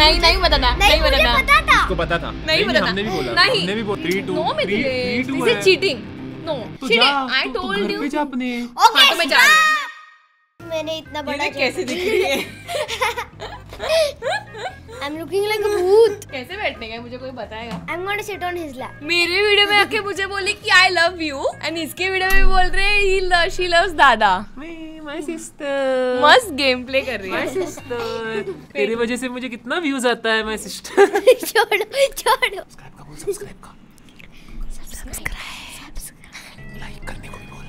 नहीं बताना, नहीं बताना, उसको पता था, नहीं बताना, हमने भी बोला, हमने भी बोला 3-2 is cheating, no cheating, I told you, जा अपने हाथों में जा, मैंने इतना बड़ा कैसे दिख रही है, I am looking like a भूत, कैसे बैठने का मुझे कोई बताएगा, I am gonna sit on his lap, मेरे वीडियो में आके मुझे बोली कि आई लव यू एंड इसके वीडियो में बोल रहे हैं ही लव शी लव्स दादा, माय सिस्टर मस्त गेम प्ले कर रही है, माय सिस्टर तेरी वजह से मुझे कितना व्यूज आता है माय सिस्टर, छोड़ो छोड़ो, सब्सक्राइब का बोल, सब्सक्राइब का, सब्सक्राइब लाइक करने को भी बोल,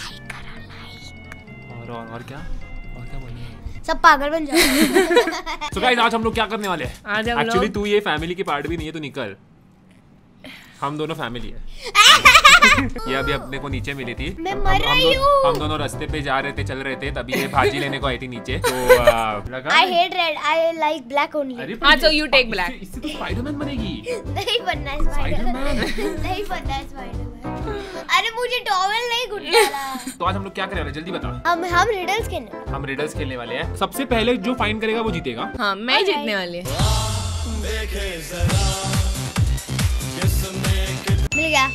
लाइक करो, लाइक और क्या, और क्या बोलना है, सब पागल बन जाओ। So guys, आज हम लोग क्या करने वाले हैं? आज एक्चुअली तू ये फैमिली की पार्ट भी नहीं है, तू निकल, हम दोनों फैमिली है। ये अभी अपने को नीचे मिली थी, मैं मर रही हूँ। हम दोनों रास्ते पे जा रहे थे, चल रहे थे, तभी ये भाजी लेने को आई थी नीचे, तो लगा I hate red, I like black only। हाँ, so you take black। इससे तो स्पाइडरमैन बनेगी। नहीं बनना स्पाइडरमैन, नहीं बनना स्पाइडरमैन, अरे मुझे टॉवेल नहीं गुंडाला। तो आज हम लोग क्या करने वाले, जल्दी बताओ। हम रिडल्स खेलने, हम रिडल्स खेलने वाले हैं। सबसे पहले जो फाइंड करेगा वो जीतेगा। हाँ, मैं जीतने वाली है। मिल गया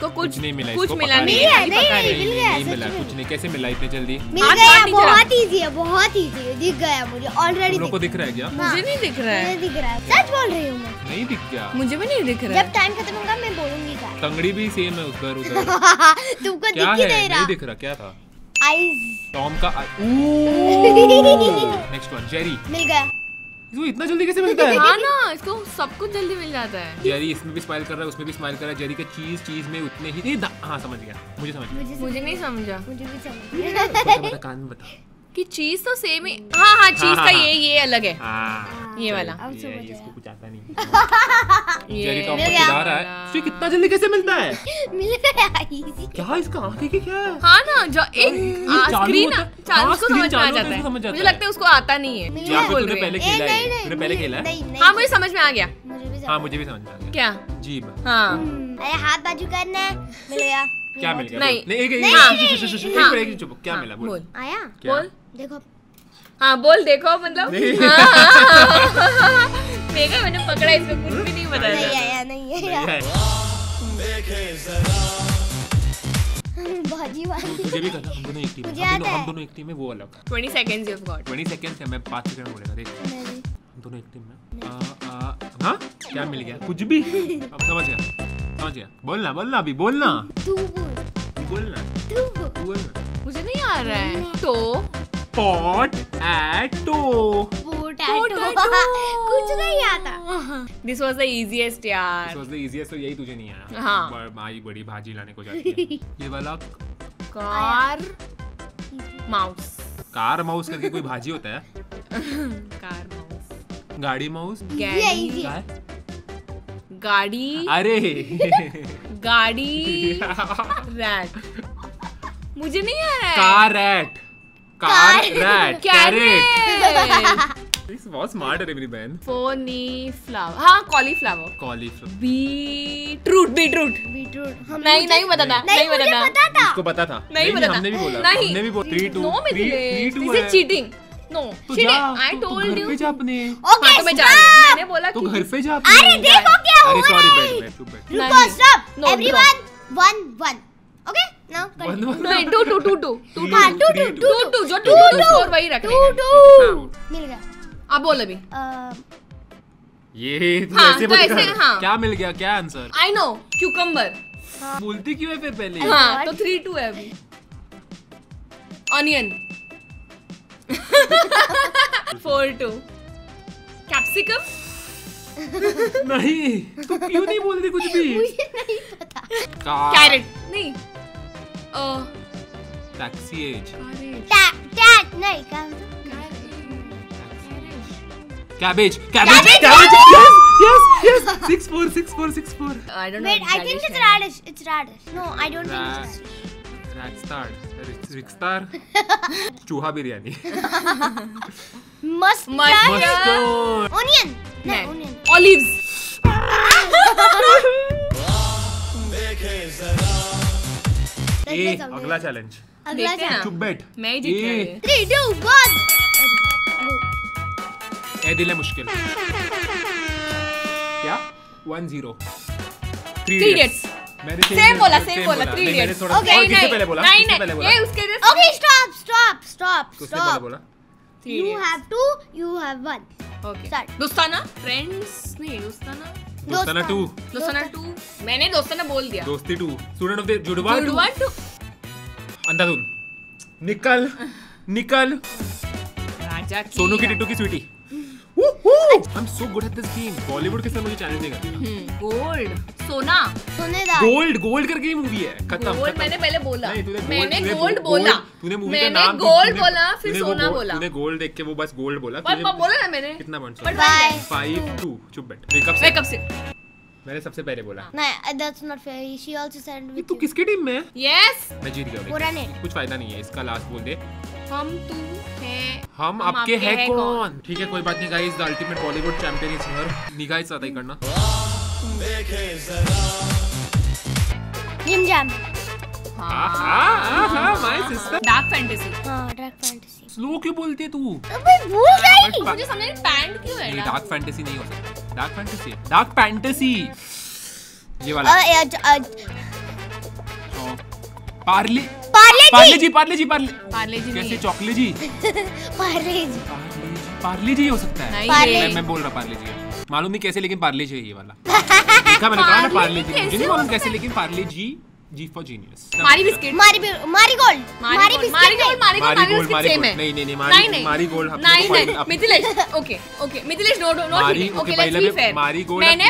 तो कुछ नहीं मिला, कुछ मिला नहीं, नहीं मिला, कुछ नहीं, कैसे मिला इतने जल्दी, मिल गया, बहुत इजी है, बहुत इजी है, दिख गया मुझे ऑलरेडी, तुमको दिख रहा है क्या? मुझे नहीं दिख रहा है, दिख रहा है, सच बोल रही हूँ, नहीं दिख गया मुझे भी, नहीं दिख रहा है, जब टाइम खत्म होगा मैं बोलूंगी। कंगड़ी भी सेम है, उधर उधर तुमको दिख रहा क्या था? आईज, टॉम का। Next one, Jerry. मिल गया, इतना जल्दी कैसे मिलता है? हाँ ना, इसको सब कुछ जल्दी मिल जाता है। जेरी इसमें भी स्माइल कर रहा है, उसमें भी स्माइल कर रहा है, जेरी का चीज में उतने ही। हाँ समझ गया, मुझे समझ गया, मुझे नहीं समझा, मुझे भी समझ बता, बता, कान बता कि चीज तो सेम ही। हाँ हाँ, चीज का ये अलग है, ये वाला इसको कुछ आता नहीं। जेरी टॉम को खिला रहा है, इसको कितना जल्दी कैसे मिलता है? मिल गया, क्या इसका आंखें की क्या है? हाँ ना, जो एक स्क्रीन चालू को समझ आ जाता है, मुझे लगता है उसको आता नहीं है। तूने पहले खेला है, तूने पहले खेला है। हाँ मुझे समझ में आ गया, हाँ मुझे भी समझ में आ गया, क्या जीभ? हाँ, अरे हाथ बाजू करना है। मिल गया, क्या मिल गया? नहीं, चुप, क्या मिला बोल, आया बोल, देखो, हाँ बोल, देखो, मतलब मैंने पकड़ा, इसमें कुछ भी नहीं बताया, नहीं आया, नहीं आया। मुझे भी करना, हम दोनों एक टीम है, हम दोनों एक टीम है, वो अलग। 20 second you have got, 20 second है, मैं 5 सेकंड बोलेगा, देख हम दोनों एक टीम में। हाँ क्या मिल गया? कुछ भी, अब समझ गया, समझ गया, बोलना बोलना, अभी बोलना, तू बोलना, तू बोलना, मुझे नहीं आ रहा है। तो Pot ato, pot ato, कुछ नहीं आता। This was the easiest यार, this was the easiest, तो यही तुझे नहीं आया। हाँ। पर माई बड़ी भाजी लाने को जाती है। ये वाला कार माउस, कार माउस करके कोई भाजी होता है? कार माउस, गाड़ी माउस, गाड़ी, अरे गाड़ी रैट, मुझे नहीं आ रहा है। Car rat, car rat, carrot. This was smart है मेरी बहन। फोनी फ्लावर, हाँ cauliflower, cauliflower, beetroot, beetroot, beetroot, नहीं नहीं बताना, नहीं बताना, उसको पता था, नहीं बताना, हमने भी बोला, हमने भी बोला 3-2, this is cheating, no cheating, I told you, घर पे जा अपने, ओके मैं जा, मैंने बोला कि घर पे जा अपने। अरे देखो क्या हो रहा है, अरे सॉरी, रुको, stop everyone, 1-1 okay, now continue, 2-2, हां 2-2, जो 2-2 वही रख, 2-2 मिल गया। अब बोल अभी, ये तू ऐसे मत कर, क्या मिल गया, क्या आंसर? I know, cucumber. बोलती क्यों है फिर पहले? हां तो 3-2 है अभी। Onion, 4-2, capsicum. नहीं, तू क्यों नहीं बोल रही कुछ भी? मुझे नहीं पता। कैरेट, नहीं, टैक्सी एज, टैक नहीं, cabbage, cabbage, cabbage, yes, 6-4, 6-4, 6-4। I don't know, wait, I think it's radish, it's radish, no I don't think it's रिक्स्टार, चूहा बिरयानी, मस्टर्ड, ओनियन, नहीं ओनियन, ऑलिव्स। ये अगला चैलेंज, अगला चुप बैठ, मैं ही जीत गई। 3-2-1 ए दिल है मुश्किल क्या 1-0 3 इडियट्स मैंने सेम बोला 3 इडियट्स ओके इससे पहले बोला ये उसके ओके स्टॉप उसने पहले बोला you have won okay start Dostana friends नहीं दोस्ताना 2 मैंने दोस्ताना बोल दिया दोस्ती 2 स्टूडेंट ऑफ द जुड़वा 2 अंधाधुन निकल सोनू की टिट्टू की Sweety I'm so good at this game. Bollywood के साथ मुझे चैलेंज नहीं करना। गोल्ड सोना सोनेदार गोल्ड करके ही मूवी है खत्म। गोल्ड मैंने पहले बोला मैंने गोल्ड बोला तूने मूवी का नाम गोल्ड बोला फिर सोना बोला तूने गोल्ड देख के वो बस गोल्ड बोला तूने बोला ना मैंने कितना पॉइंट 5-2 चुप बैठ वेकअप से मैंने सबसे पहले बोला नहीं that's not fair she also said with तू किसकी टीम में है yes मैं जीत गया पूरा नहीं कुछ फायदा नहीं है इसका लास्ट बोल दे हम तू है हम आपके है कौन ठीक है कोई बात नहीं guys the ultimate Bollywood champion is here निगाह से अदा करना देखे जरा जिम जैम हां माय सिस्टर डार्क फैंटेसी हां डार्क फैंटेसी स्लो क्यों बोलती है तू अबे भूल गई मुझे समझ नहीं पैंट क्यों है ये डार्क फैंटेसी नहीं हो सकता डार्क फैंटेसी ये वाला पार्ले जी कैसे चॉकलेट जी पार्ले जी हो सकता है मैं बोल रहा पार्ले जी मालूम नहीं कैसे लेकिन पार्ले जी है ये वाला देखा मैंने कहा ना पार्ले जी मुझे नहीं मालूम कैसे लेकिन Parle G G for genius Marie gold same है नहीं Marie gold Mithilesh okay Mithilesh not okay let's be Marie gold मैंने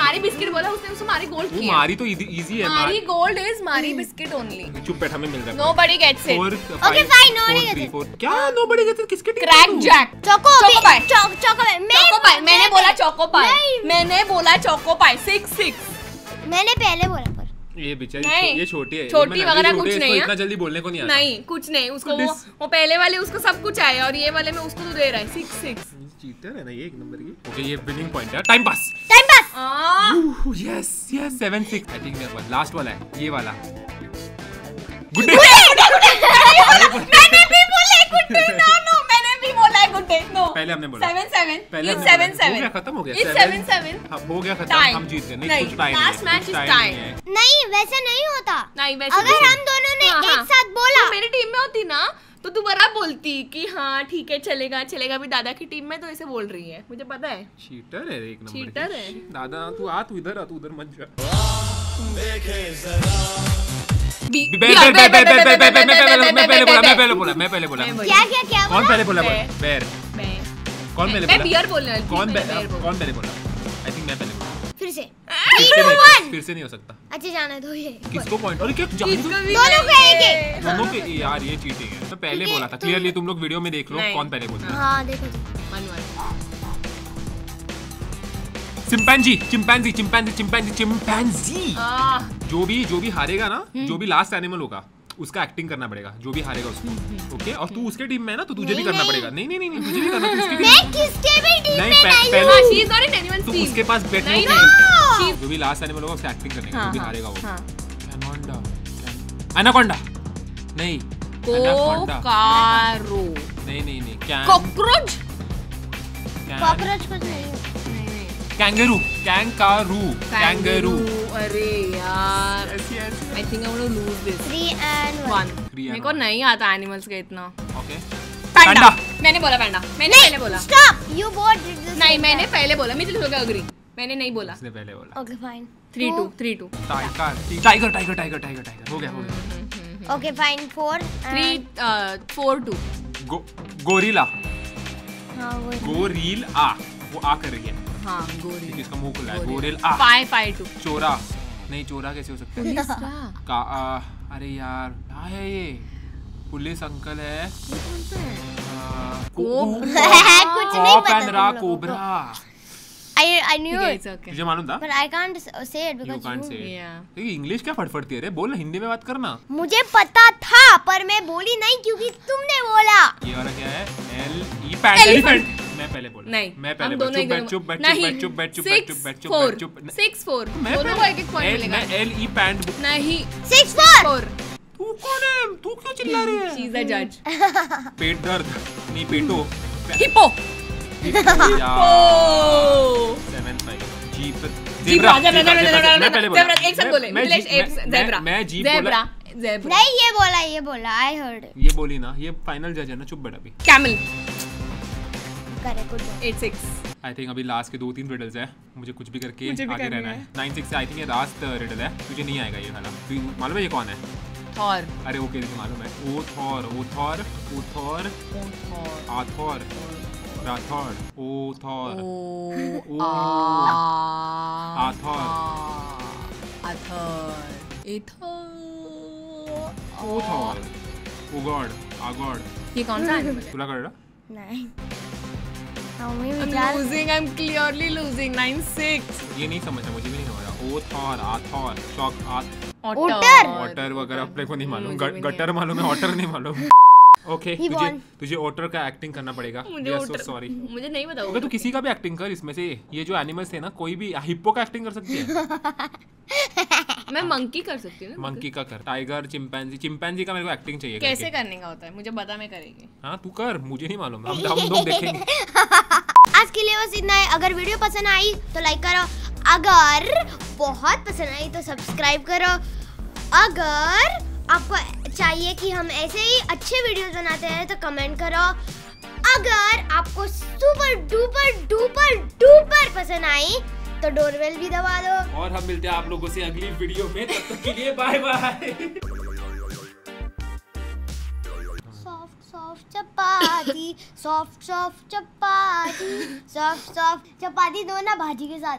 मारी बिस्किट बोला उसने उसको मारी गोल्ड किया मारी तो इजी है Marie gold is Marie biscuit only चुप बैठ हमें मिल रहा है nobody gets it okay fine nobody gets it किसके क्रैक जैक चोको पाई मैंने बोला चोको पाई 6 मैंने पहले बोला ये बेचारी ये छोटी वगैरह कुछ नहीं है इतना जल्दी बोलने को नहीं आता नहीं कुछ नहीं उसको वो पहले वाले उसको सब कुछ आया और ये वाले में उसको तो दे रहा है 6-6 चीटर है ना ये एक नंबर की ओके ये विनिंग पॉइंट है time pass yes 7-6 I think मेरे पास लास्ट वाला है ये वाला गुड डे मैंने भी बोला है नो पहले हमने बोला 7-7 पहले 7-7 खत्म हो गया 7-7 हो गया खत्म हम जीत गए नहीं कुछ time last match is time नहीं वैसे नहीं होता नहीं वैसे अगर हम दोनों ने एक साथ बोला मेरी टीम में होती ना तो तू बराबर बोलती कि हां ठीक है चलेगा भी दादा की टीम में तो ऐसे बोल रही है मुझे पता है चीटर है एक नंबर चीटर है दादा तू इधर मत जा मैं पहले बोला क्या कौन पहले बोला आई थिंक मैं पहले बोला फिर से नहीं हो सकता अच्छा जाने दो ये किसको पॉइंट और क्या दोनों को एक यार ये चीटिंग है मैं पहले बोला था क्लियरली तुम लोग वीडियो में देख लो कौन पहले बोलता है हां देखो मनवर चिंपैंजी जो भी हारेगा ना जो भी लास्ट एनिमल होगा उसका एक्टिंग करना पड़ेगा जो भी हारेगा उसको ओके और तू उसके टीम में है ना तो तुझे भी करना पड़ेगा नहीं तुझे भी करना पड़ेगा तू उसके पास बैठना होगा जो भी लास्ट एनिमल होगा उसका एक्टिंग करने का जो भी हारेगा वो एनाकोंडा नहीं कोकारो नहीं कॉकरोच कुछ नहीं कैंगरू अरे यार I think I want to lose this 3-1 मेरे को नहीं आता एनिमल्स का इतना ओके पांडा मैंने पहले बोला stop you both did this नहीं मैंने पहले बोला मैं तुझसे एग्री मैंने नहीं बोला उसने पहले बोला ओके फाइन 3-2 टाइगर हो गया ओके फाइन 4-2 गोरिल्ला हां गोरिल्ला वो आ कर गया हाँ, इसका मुंह खुला है गोरिल आ 5-2 चोरा कैसे हो सकता है का अरे यार क्या है ये पुलिस अंकल है कुछ नहीं पता कोबरा I knew it मुझे मालूम था but I can't say it because you English क्या फटफटती है रे बोल हिंदी में बात करना मुझे पता था पर मैं बोली नहीं क्योंकि तुमने बोला ये वाला क्या है एलिफेंट मैं पहले बोला चुप बैठ 6-4 दोनों को एक-एक पॉइंट मिलेगा एल ई पैंट नहीं 6-4 तू कौन है तू क्यों चिल्ला रही है शी इज अ जज पेट दर्द नहीं पेटो हिप्पो ये बोली ना, ये फाइनल जज है ना, चुप बैठा अभी। कैमल आई थिंक अभी लास्ट के 2-3 रिडल्स हैं, मुझे कुछ भी करके आगे रहना है। 9-6 आई थिंक लास्ट रिडल है, मुझे नहीं आएगा ये वाला। मालूम है ये कौन है? थॉर। अरे ओके मालूम है, ओ थॉर ओ थॉर ओ Thor author Rathore oh Thor oh author author author oh Thor oh God ah God. ये कौन सा है? तुला कर रहा नहीं। I'm clearly losing 9-6। ये नहीं समझ रहा, मुझे भी नहीं समझ रहा। ओ थॉर आथॉर शॉक आथ ऑटर ऑटर वगैरह अपने को नहीं मालूम। गटर मालूम है, ऑटर नहीं मालूम। ओके तुझे ऑटर का एक्टिंग करना पड़ेगा। सॉरी मुझे नहीं पता। अगर तू किसी का भी एक्टिंग कर इसमें से, ये जो एनिमल्स है ना, कोई भी हिप्पो का एक्टिंग कर सकती है। मैं मंकी कर सकती हूँ। मंकी का कर, टाइगर, चिंपैंजी। चिंपैंजी का मेरे को एक्टिंग चाहिए। कैसे करने का होता है मुझे बता, मैं करेगी। हाँ तू कर, मुझे नहीं मालूम, हम लोग देखेंगे। आज के लिए बस इतना है। अगर वीडियो पसंद आई तो लाइक करो, अगर बहुत पसंद आई तो सब्सक्राइब करो। अगर आपको चाहिए कि हम ऐसे ही अच्छे वीडियोस बनाते हैं तो कमेंट करो। अगर आपको सुपर डुपर डुपर डुपर पसंद आई तो डोरबेल भी दबा दो। और हम मिलते हैं आप लोगों से अगली वीडियो में, तब तक के लिए bye bye. Soft soft chapati दो ना भाजी के साथ।